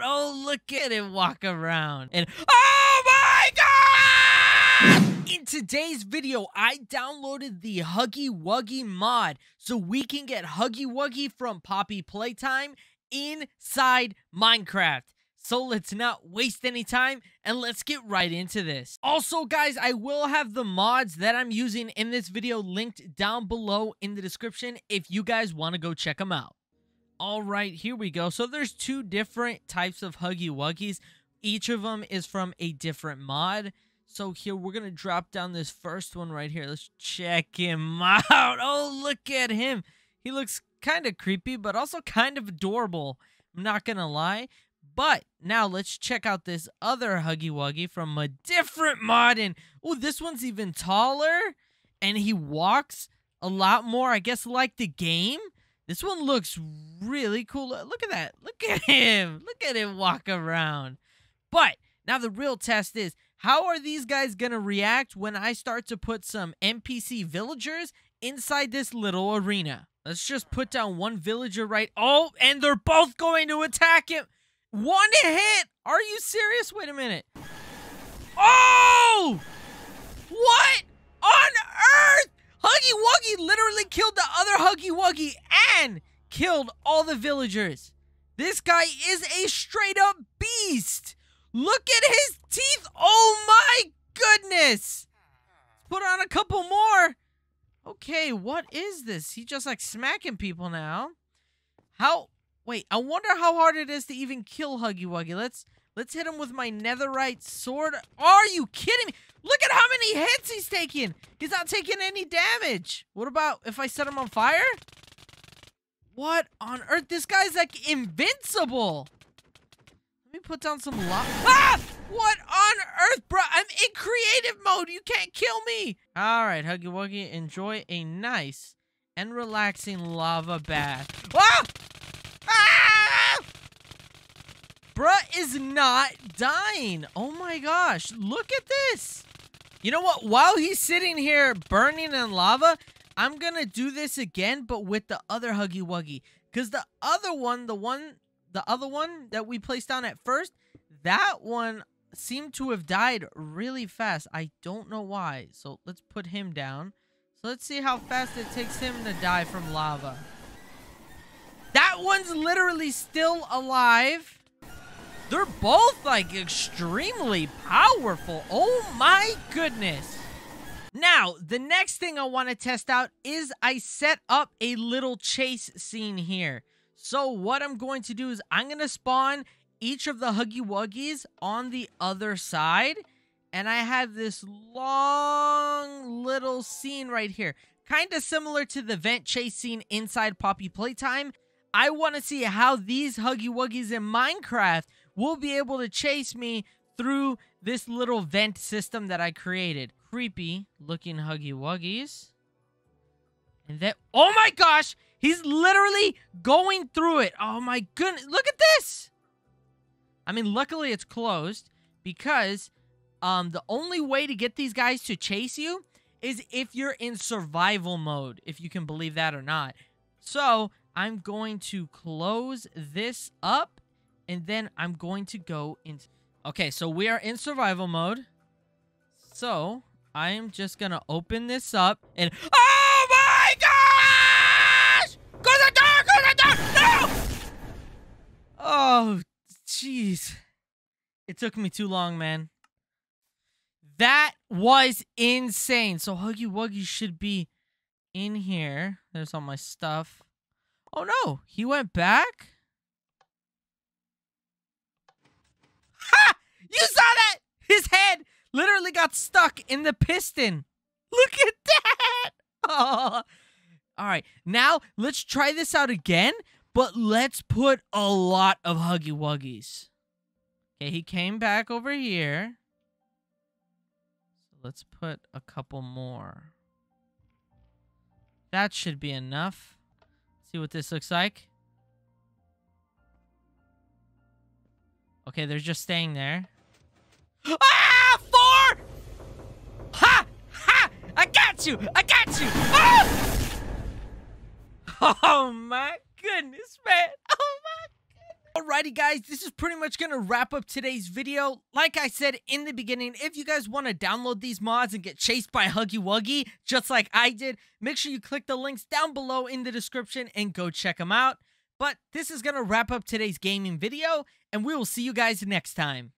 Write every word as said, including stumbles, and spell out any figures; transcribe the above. Oh, look at it walk around. And oh my God! In today's video, I downloaded the Huggy Wuggy mod so we can get Huggy Wuggy from Poppy Playtime inside Minecraft. So let's not waste any time and let's get right into this. Also, guys, I will have the mods that I'm using in this video linked down below in the description if you guys want to go check them out. All right, here we go. So there's two different types of Huggy Wuggies. Each of them is from a different mod. So here, we're going to drop down this first one right here. Let's check him out. Oh, look at him. He looks kind of creepy, but also kind of adorable. I'm not going to lie. But now let's check out this other Huggy Wuggy from a different mod. And oh, this one's even taller. And he walks a lot more, I guess, like the game. This one looks really cool. Look at that. Look at him. Look at him walk around. But now the real test is, how are these guys going to react when I start to put some N P C villagers inside this little arena? Let's just put down one villager right... Oh, and they're both going to attack him. One hit. Are you serious? Wait a minute. Oh! What on earth? Huggy Wuggy literally killed the other Huggy Wuggy and killed all the villagers. This guy is a straight-up beast. Look at his teeth. Oh, my goodness. Let's put on a couple more. Okay, what is this? He just, like, smacking people now. How? Wait, I wonder how hard it is to even kill Huggy Wuggy. Let's, let's hit him with my netherite sword. Are you kidding me? Look at how many hits he's taking. He's not taking any damage. What about if I set him on fire? What on earth? This guy's, like, invincible. Let me put down some lava. Ah! What on earth, bro? I'm in creative mode. You can't kill me. All right, Huggy Wuggy, enjoy a nice and relaxing lava bath. Ah! Ah! Bruh is not dying. Oh my gosh. Look at this. You know what? While he's sitting here burning in lava, I'm going to do this again, but with the other Huggy Wuggy. Because the other one, the one, the other one that we placed down at first, that one seemed to have died really fast. I don't know why. So let's put him down. So let's see how fast it takes him to die from lava. That one's literally still alive. They're both, like, extremely powerful. Oh, my goodness. Now, the next thing I want to test out is I set up a little chase scene here. So what I'm going to do is I'm going to spawn each of the Huggy Wuggies on the other side. And I have this long little scene right here. Kind of similar to the vent chase scene inside Poppy Playtime. I want to see how these Huggy Wuggies in Minecraft will be able to chase me through this little vent system that I created. Creepy looking Huggy Wuggies. And then, oh my gosh, he's literally going through it. Oh my goodness, look at this. I mean, luckily it's closed because um, the only way to get these guys to chase you is if you're in survival mode, if you can believe that or not. So I'm going to close this up, and then I'm going to go into... Okay, so we are in survival mode. So I am just going to open this up, and... Oh, my gosh! Go to the door! Go to the door! No! Oh, jeez. It took me too long, man. That was insane. So Huggy Wuggy should be in here. There's all my stuff. Oh, no. He went back? Ha! You saw that! His head literally got stuck in the piston. Look at that! Oh. All right. Now, let's try this out again, but let's put a lot of Huggy Wuggies. Okay, he came back over here. So let's put a couple more. That should be enough. See what this looks like. Okay, they're just staying there. Ah, four! Ha! Ha! I got you! I got you! Ah! Oh my goodness, man! Oh my goodness! Alrighty guys, this is pretty much going to wrap up today's video. Like I said in the beginning, if you guys want to download these mods and get chased by Huggy Wuggy, just like I did, make sure you click the links down below in the description and go check them out. But this is going to wrap up today's gaming video, and we will see you guys next time.